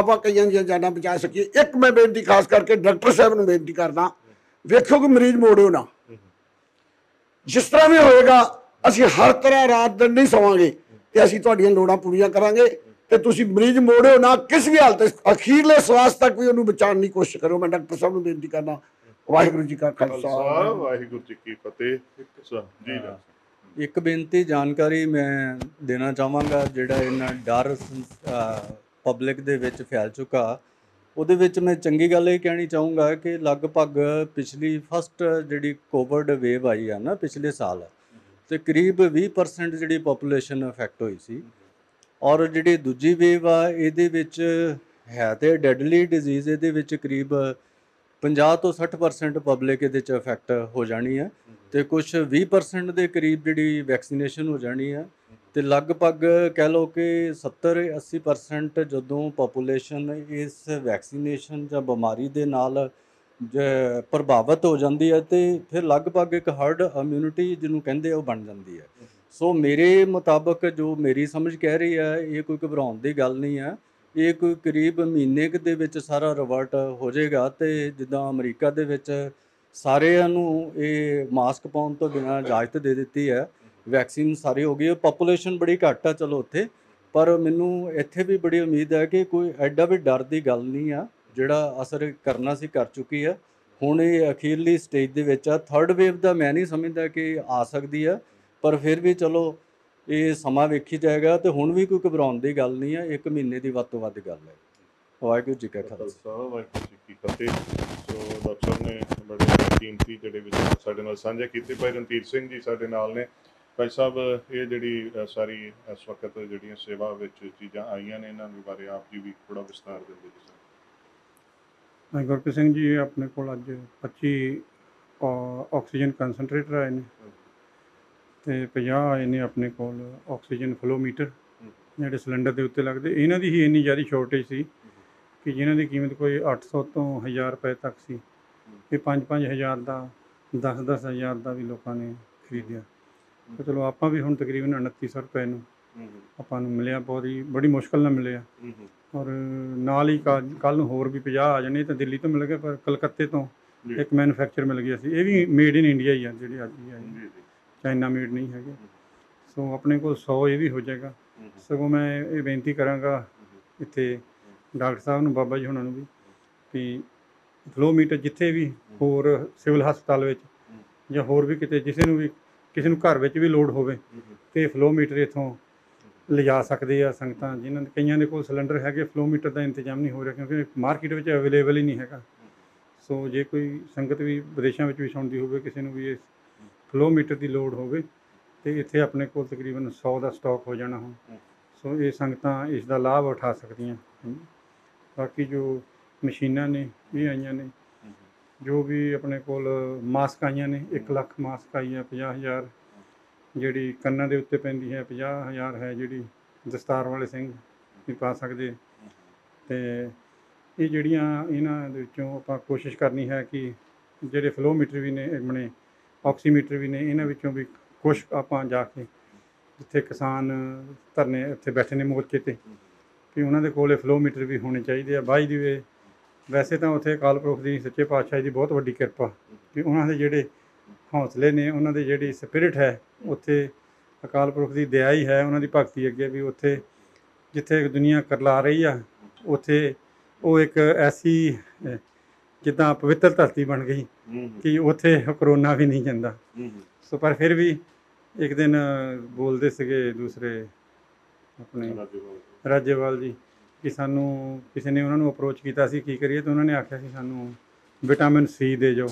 ਆਪਾਂ ਕਈਆਂ ਦੀਆਂ ਜਾਨਾਂ ਬਚਾ ਸਕੀਏ। ਇੱਕ ਮੈਂ ਬੇਨਤੀ ਖਾਸ ਕਰਕੇ ਡਾਕਟਰ ਸਾਹਿਬ ਨੂੰ ਬੇਨਤੀ ਕਰਦਾ, ਵੇਖੋ ਕਿ ਮਰੀਜ਼ ਮੋੜਿਓ ਨਾ, जिस तरह भी होएगा असी हर तरह रात दिन नहीं सवांगे ते असी तुहाडीआं लोड़ां पूरीआं करांगे ते तुसीं मरीज मोड़िओ ना किसी भी हालत अखीरले श्वास तक भी उहनूं बचाउण दी कोशिश करो। मैं डॉक्टर साहब नूं बेनती करना। वाहिगुरू जी का खालसा, वाहिगुरू जी की फतेह। एक बेनती जानकारी मैं देना चाहांगा, जिहड़ा इन्ना डर पब्लिक दे विच फैल चुका ਉਹਦੇ ਵਿੱਚ ਮੈਂ ਚੰਗੀ ਗੱਲ ਇਹ ਕਹਿਣੀ ਚਾਹੂँगा कि लगभग पिछली फस्ट जी कोविड वेव आई है ना पिछले साल तो करीब 20% जी पॉपूलेशन अफेक्ट हुई सी और जी दूजी वेव आ है तो डेडली डिजीज़ ये करीब 50 ਤੋਂ 60% पब्लिक ये अफेक्ट हो जानी है तो कुछ 20% के करीब जी वैक्सीनेशन हो जानी है तो लगभग कह लो कि 70-80% जदों पॉपूलेशन इस वैक्सीनेशन या बीमारी के नाल प्रभावित हो जाती है तो फिर लगभग एक हर्ड इम्यूनिटी जिन्होंने कहें वह बन जाती है। सो मेरे मुताबक जो मेरी समझ कह रही है ये कोई घबराने की गल नहीं है, ये कोई करीब महीने के विच सारा रिवर्ट हो जाएगा। तो जिदा अमरीका दे विच सारिਆਂ ਨੂੰ ये मास्क पाउन तो बिना इजाजत दे दी है, वैक्सीन सारी हो गई है, पॉपूलेशन बड़ी घट है चलो उत्थे, पर मैनू इत्थे भी बड़ी उम्मीद है कि कोई एडा भी डर की गल नहीं आ, जिहड़ा असर करना सी कर चुकी है। हुण ये अखीरली स्टेज दे विच आ, थर्ड वेव का मैं नहीं समझदा कि आ सकदी है, पर फिर भी चलो ये समा वेखी जाएगा। तो हुण भी कोई घबराउण की गल नहीं है, एक महीने की वध तों वध गल है। वाहिगुरू जी का खालसा वाहिगुरू जी की फतेह। सो डॉक्टर साहब ने बड़े कीमती जिहड़े विचार साडे नाल सांझे कीते। भाई रणधीर सिंह जी साडे नाल ने। भाई साहब ये जिहड़ी सारी इस वक्त जिहड़ियां सेवा विच चीज़ां आईयां ने इन्हां दे बारे आप जी भी थोड़ा विस्तार दिंदे जी। भाई गुरप्रीत सिंह जी अपने कोल अज 25 ऑक्सीजन कंसनट्रेटर आए हैं तो 50 आए ने अपने कोल ऑक्सीजन फ्लोमीटर जिहड़े सिलेंडर के उत्ते लगदे। इन्हां दी ही इन्नी ज़्यादा शॉर्टेज सी कि जिन्हां दी कीमत कोई 800 ਤੋਂ 1000 रुपए तक सी। ये 5-5 हज़ार का 10-10 हज़ार का भी लोगों ने खरीदिया। तो चलो आपां भी हुण तकरीबन 2900 रुपए नूं आपां नूं मिलिया, बहुत ही बड़ी मुश्किल नाल मिलिया। और नाल ही कल होर भी 50 आ जाने। तो दिल्ली तो मिल गए, पर कलकत्ते तो एक मैनुफैक्चर मिल गया सी, ये भी मेड इन इंडिया ही है जी, अज चाइना मेड नहीं है। सो अपने को 100 ये भी हो जाएगा। सगों मैं ये बेनती कराँगा इत्थे डॉक्टर साहब नूं, बाबा जी हुणां नूं भी कि फ्लोमीटर जिथे भी होर सिविल हस्पताल विच जां होर भी किते जिसे नूं भी किसी नूं घर विच भी लोड़ होवे ते फ्लोमीटर इत्थों लिजा सकदे आ संगतां। जिन्हां कईयां दे कोल सिलेंडर हैगे, फ्लोमीटर दा इंतजाम नहीं हो रहा क्योंकि मार्केट विच अवेलेबल ही नहीं हैगा। सो जे कोई संगत भी विदेशों में भी सौंदी होवे, किसी नूं भी इस फ्लोमीटर दी लोड़ होवे ते इत्थे अपने कोल तकरीबन 100 दा स्टॉक हो जाना हुण। सो ये संगतां इस दा लाभ उठा सकदियां। बाकी जो मशीनां ने ये आईयां ने, जो भी अपने कोल मास्क आईयां ने, 1 लाख मास्क आई है, 50 हज़ार जिहड़ी कन्ना दे उत्ते पैंदी है, 50 हज़ार है जिहड़ी दस्तार वाले सिंह भी पा सकदे। ते ये जिहड़ियां इन्हां दे विचों आपां कोशिश करनी है कि जिहड़े फ्लोमीटर भी ने अपने ऑक्सीमीटर भी ने, इन्हां विचों भी कुछ आपां जाके जिथे किसान धरने इत्थे बैठे ने मोर्चे ते कि उन्हां दे कोल फ्लोमीटर भी होने चाहिए आ। बाई दी वे वैसे तो उत्थे अकाल पुरख की सच्चे पातशाह की बहुत वड्डी किरपा कि उन्होंने जोड़े हौसले ने, उन्होंने जी स्पिरिट है, उत्थे अकाल पुरख की दया ही है, उन्होंने भगती अगे भी उत्थे जिथे दुनिया करला रही है उत्थे वो एक ऐसी जिदा पवित्र धरती बन गई कि उत्थे करोना भी नहीं जाता। सो पर फिर भी एक दिन बोलते सके दूसरे अपने राज्यपाल जी कि सानू किसी ने उन्होंने अप्रोच किया कि करिए, तो उन्होंने आख्या कि सानू विटामिन सी दे जाओ।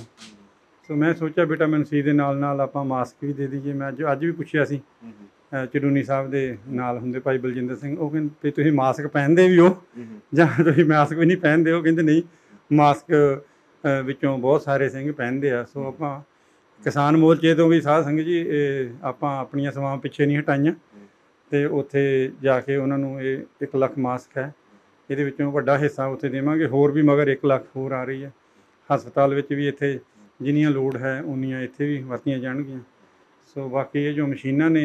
सो मैं सोचा विटामिन सी दे नाल नाल आपां मास्क भी दे दीजिए। मैं अज भी पुछया सी चडूनी साहब दे नाल हुंदे भाई बलजिंदर सिंह, वो कहंदे तुसीं मास्क पहनदे भी हो जां तुसीं मास्क भी नहीं पहनदे हो? कहंदे नहीं, मास्क विचों बहुत सारे सिंह पहनदे आ। सो आपां किसान मोर्चे तो भी साध संघ जी आपां अपणियां सवां पिछे नहीं हटाइयां ते उत्थे जाके उन्हां नूं 1 लाख मास्क है इहदे विच्चों वड्डा हिस्सा उत्थे देवांगे। होर भी मगर 1 लाख होर आ रही है, हस्पताल विच भी इत्थे जिन्नियां लोड़ है उन्नियां इत्थे भी वरतीयां जाणगीयां। सो बाकी ये जो मशीनां ने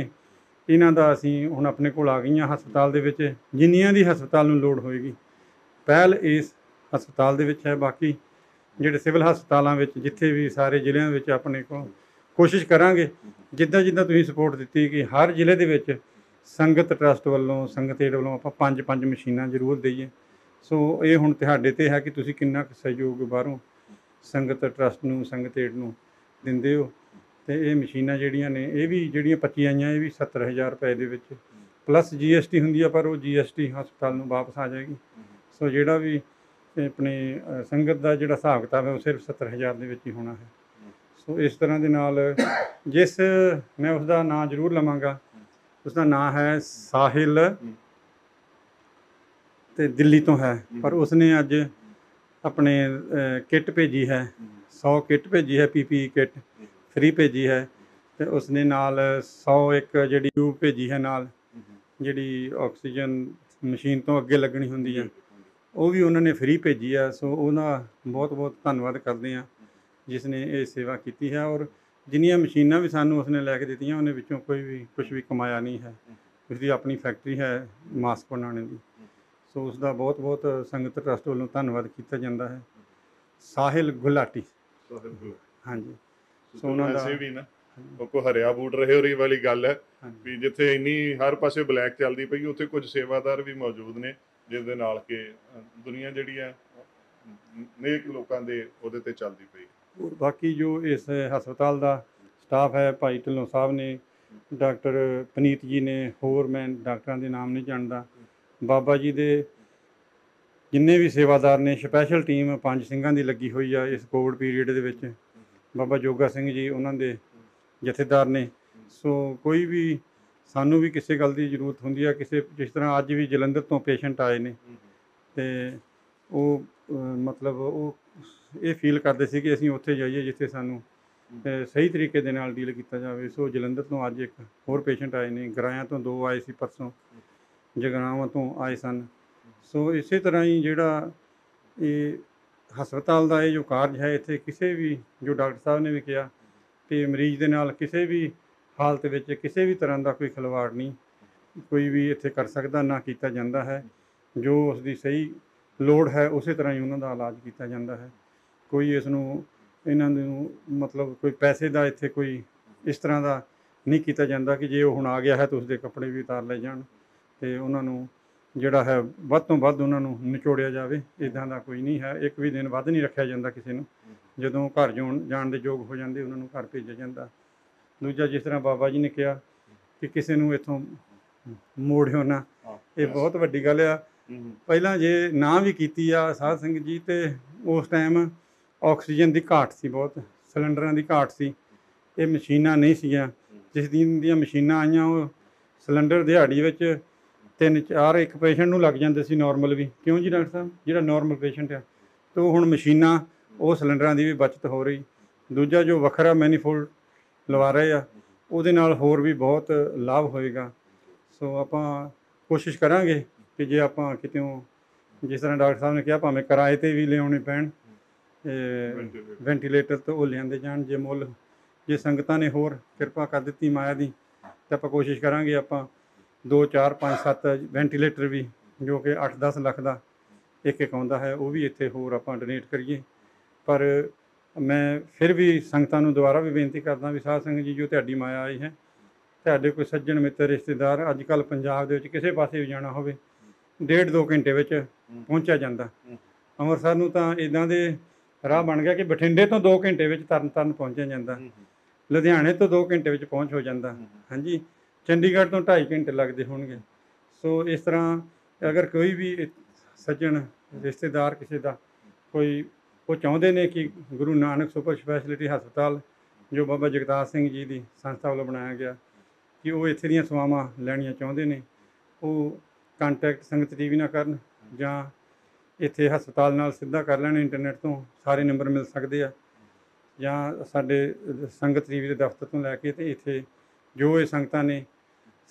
इन्हां दा असीं हुण अपने कोल आ गईयां हस्पताल दे विच, जिन्नियां दी हस्पताल नूं लोड़ होएगी पहल इस हस्पताल दे विच है। बाकी जिहड़े सिविल हस्पतालां विच जिथे भी सारे ਜ਼ਿਲ੍ਹਿਆਂ ਵਿੱਚ ਆਪਣੇ ਕੋਲ ਕੋਸ਼ਿਸ਼ ਕਰਾਂਗੇ ਜਿੱਦਾਂ ਜਿੱਦਾਂ ਤੁਸੀਂ ਸਪੋਰਟ ਦਿੱਤੀ ਕਿ ਹਰ ਜ਼ਿਲ੍ਹੇ ਦੇ ਵਿੱਚ संगत ट्रस्ट वालों संगत एड वालों आप 5-5 मशीना जरूर दईए। सो ये हुण तुहाडे ते है कि तुसीं किन्ना कु सहयोग बाहरों संगत ट्रस्ट नूं संगत एड नूं दिंदे हो। ते ये मशीना जिहड़ियां ने ये भी जिहड़ियां 25 आईयां ये भी 70 हज़ार रुपए दे विच प्लस GST हुंदी आ, पर वो GST हस्पताल नूं वापस आ जाएगी। सो जिहड़ा भी ਤੇ अपनी संगत का जोड़ा हिसाब किताब है वो सिर्फ 70,000 ਦੇ ਵਿੱਚ ਹੀ ਹੋਣਾ ਹੈ। सो इस तरह के नाल जिस मैं उसका नाम जरूर लवांगा, उसका नाम है साहिल तो दिल्ली तो है, पर उसने अज अपने किट भेजी है, 100 किट भेजी है, PPE किट फ्री भेजी है, तो उसने नाल 101 जी ट्यूब भेजी है, नाल जी ऑक्सीजन मशीन तो अगे लगनी होंगी है वह भी उन्होंने फ्री भेजी है। सो उन्होंने बहुत बहुत धन्यवाद करते हैं जिसने ये सेवा की है, और जिन्नियां मशीना भी सानू उसने लैके दित्तियां उन्हें विचों कोई भी कुछ भी कमाया नहीं है। उसकी अपनी फैक्ट्री है मास्क बनाने की। सो उसका बहुत बहुत संगत ट्रस्ट वालों धन्यवाद किया जाता है। साहिल गुलाटी हाँ जी। सो उन्होंने ਉਹ ਹਰਿਆ ਬੂਟ ਰਹੇ ਹੋ ਰਹੀ ਵਾਲੀ ਗੱਲ ਹੈ ਵੀ ਜਿੱਥੇ ਇੰਨੀ ਹਰ ਪਾਸੇ ਬਲੈਕ ਚੱਲਦੀ ਪਈ ਉੱਥੇ ਕੁਝ ਸੇਵਾਦਾਰ ਵੀ ਮੌਜੂਦ ਨੇ ਜਿਸ ਦੇ ਨਾਲ ਕਿ ਦੁਨੀਆ ਜਿਹੜੀ ਹੈ ਨੇਕ ਲੋਕਾਂ ਦੇ ਉਹਦੇ ਤੇ ਚੱਲਦੀ ਪਈ। ਹੋਰ ਬਾਕੀ ਜੋ ਇਸ ਹਸਪਤਾਲ ਦਾ ਸਟਾਫ ਹੈ ਭਾਈ ਢਿੱਲੋਂ ਸਾਹਿਬ ਨੇ, ਡਾਕਟਰ ਪਨੀਤ ਜੀ ਨੇ, ਹੋਰ ਮੈਂ ਡਾਕਟਰਾਂ ਦੇ ਨਾਮ ਨਹੀਂ ਜਾਣਦਾ, ਬਾਬਾ ਜੀ ਦੇ ਜਿੰਨੇ ਵੀ ਸੇਵਾਦਾਰ ਨੇ, ਸਪੈਸ਼ਲ ਟੀਮ 5 ਸਿੰਘਾਂ ਦੀ ਲੱਗੀ ਹੋਈ ਆ ਇਸ ਕੋਵਿਡ ਪੀਰੀਅਡ ਦੇ ਵਿੱਚ, ਬਾਬਾ ਜੋਗਾ ਸਿੰਘ ਜੀ ਉਹਨਾਂ ਦੇ जथेदार ने। सो कोई भी सानू भी किसी गल की जरूरत होंगी है किसी जिस तरह अज भी जलंधर तो पेशेंट आए ने ते वो मतलब वो ये फील करते सी कि असीं उत्थे जाइए जिथे सानू सही तरीके दे नाल डील कीता जावे। सो जलंधर तो अज एक होर पेशेंट आए ने, गरायां तो 2 आए सी परसों, जगरावां तो आए सन। सो इस तरह ही जिहड़ा हस्पताल का ये जो कार्य है इत्थे किसी भी जो डॉक्टर साहब ने भी कहा कि मरीज़ के नाल किसी भी हालत में किसी भी तरह का कोई खिलवाड़ नहीं कोई भी इत्थे कर सकता ना किया जाता है। जो उसकी सही लोड़ है उस तरह ही उन्होंने इलाज किया जाता है। कोई इसनों इन्हों मतलब कोई पैसे का इत्थे कोई इस तरह का नहीं किया जाता कि जे हुण आ गया है तो उसके कपड़े भी उतार ले जाण ते उन्होंने जिहड़ा है वध तों वध उन्होंने निचोड़िया जाए, इदां दा कोई नहीं है। एक भी दिन वध नहीं रखा जाता किसी नूं, जदों घर जाण दे योग हो जाते उन्होंने घर भेजा जाता। दूजा जिस तरह बाबा जी ने कहा कि किसी नूं इत्थों मोड़िओ ना, ये बहुत वड्डी गल आ। पहलां जे ना भी कीती आ साध संग जी ते उस टाइम ऑक्सीजन की घाट सी, बहुत सिलेंडरां की घाट सी, ये मशीनां नहीं सीगीआं। जिस दिन दीआं मशीनां आईआं वो सिलेंडर दिहाड़ी विच 3-4 एक पेशेंट नूं लग जांदे सी नॉर्मल भी, क्यों जी डॉक्टर साहब जिहड़ा नॉर्मल पेशेंट आ तो हुण मशीनां ਉਹ ਸਿਲੰਡਰਾਂ ਦੀ ਵੀ ਬਚਤ ਹੋ ਰਹੀ। ਦੂਜਾ ਜੋ ਵੱਖਰਾ ਮੈਨੀਫੋਲਡ ਲਵਾ ਰਹੇ ਆ ਉਹਦੇ ਨਾਲ ਹੋਰ ਵੀ ਬਹੁਤ ਲਾਭ ਹੋਏਗਾ। ਸੋ ਆਪਾਂ ਕੋਸ਼ਿਸ਼ ਕਰਾਂਗੇ ਕਿ ਜੇ ਆਪਾਂ ਕਿਤੇੋਂ ਜਿਸ ਤਰ੍ਹਾਂ ਡਾਕਟਰ ਸਾਹਿਬ ਨੇ ਕਿਹਾ ਭਾਵੇਂ ਕਿਰਾਏ 'ਤੇ ਵੀ ਲਿਆਉਣੇ ਪੈਣ ਵੈਂਟੀਲੇਟਰ ਤੋਂ ਉਹ ਲਿਆਂਦੇ ਜਾਣ, ਜੇ ਮੁੱਲ ਜੇ ਸੰਗਤਾਂ ਨੇ ਹੋਰ ਕਿਰਪਾ ਕਰ ਦਿੱਤੀ ਮਾਇਆ ਦੀ ਤਾਂ ਆਪਾਂ ਕੋਸ਼ਿਸ਼ ਕਰਾਂਗੇ ਆਪਾਂ 2, 4, 5, 7 ਵੈਂਟੀਲੇਟਰ ਵੀ ਜੋ ਕਿ 8-10 ਲੱਖ ਦਾ ਇੱਕ ਆਉਂਦਾ ਹੈ ਉਹ ਵੀ ਇੱਥੇ ਹੋਰ ਆਪਾਂ ਡੋਨੇਟ ਕਰੀਏ। पर मैं फिर भी संगतां नूं दुबारा भी बेनती करदा भी साध संगत जी जो तुहाडी माया आई है तुहाडे कोई सज्जन मित्र रिश्तेदार अजकल पंजाब दे विच किसे पासे भी जाना होवे 1.5-2 घंटे विच पहुंचा जांदा। अमृतसर नूं तां इदां दे राह बन गया कि बठिंडे तो 2 घंटे विच तरनतारन पहुंचा जांदा, लुधियाणे तो 2 घंटे विच पहुंच हो जांदा, हाँ जी चंडीगढ़ तो 2.5 घंटे लगदे होणगे। सो इस तरह अगर कोई भी सज्जन रिश्तेदार किसी का कोई वो चाहते हैं कि गुरु नानक सुपर स्पैशलिटी हस्पताल जो बाबा जगतार सिंह जी की संस्था वालों बनाया गया कि वो इत्थे दीयां सेवावां लैणियां चाहते हैं वो कांटैक्ट संगत टीवी ना करन जां इत्थे हस्पताल नाल सीधा कर लैण, इंटरनेट तो सारे नंबर मिल सकते हैं जां साडे संगत टीवी के दफ्तर तो लैके तो इत्थे जो ये संगतां ने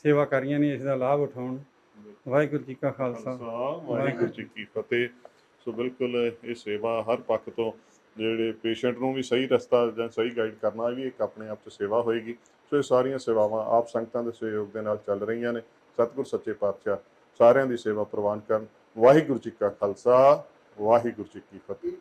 सेवा कर रहीआं ने इसका लाभ उठाउण। वाहिगुरू जी का खालसा वाहिगुरू जी की फतेह। ਸੋ ਬਿਲਕੁਲ ਇਹ ਸੇਵਾ ਹਰ ਪੱਖ ਤੋਂ ਜਿਹੜੇ ਪੇਸ਼ੈਂਟ ਨੂੰ ਵੀ ਸਹੀ ਰਸਤਾ ਜਾਂ ਸਹੀ ਗਾਈਡ ਕਰਨਾ ਵੀ ਇੱਕ ਆਪਣੇ ਆਪ 'ਚ ਸੇਵਾ ਹੋਏਗੀ। ਸੋ ਇਹ ਸਾਰੀਆਂ ਸੇਵਾਵਾਂ ਆਪ ਸੰਗਤਾਂ ਦੇ ਸਹਿਯੋਗ ਦੇ ਨਾਲ ਚੱਲ ਰਹੀਆਂ ਨੇ। ਸਤਿਗੁਰ ਸੱਚੇ ਪਾਤਸ਼ਾਹ ਸਾਰਿਆਂ ਦੀ ਸੇਵਾ ਪ੍ਰਵਾਨ ਕਰਨ। ਵਾਹਿਗੁਰੂ ਜੀ ਕਾ ਖਾਲਸਾ ਵਾਹਿਗੁਰੂ ਜੀ ਕੀ ਫਤਿਹ।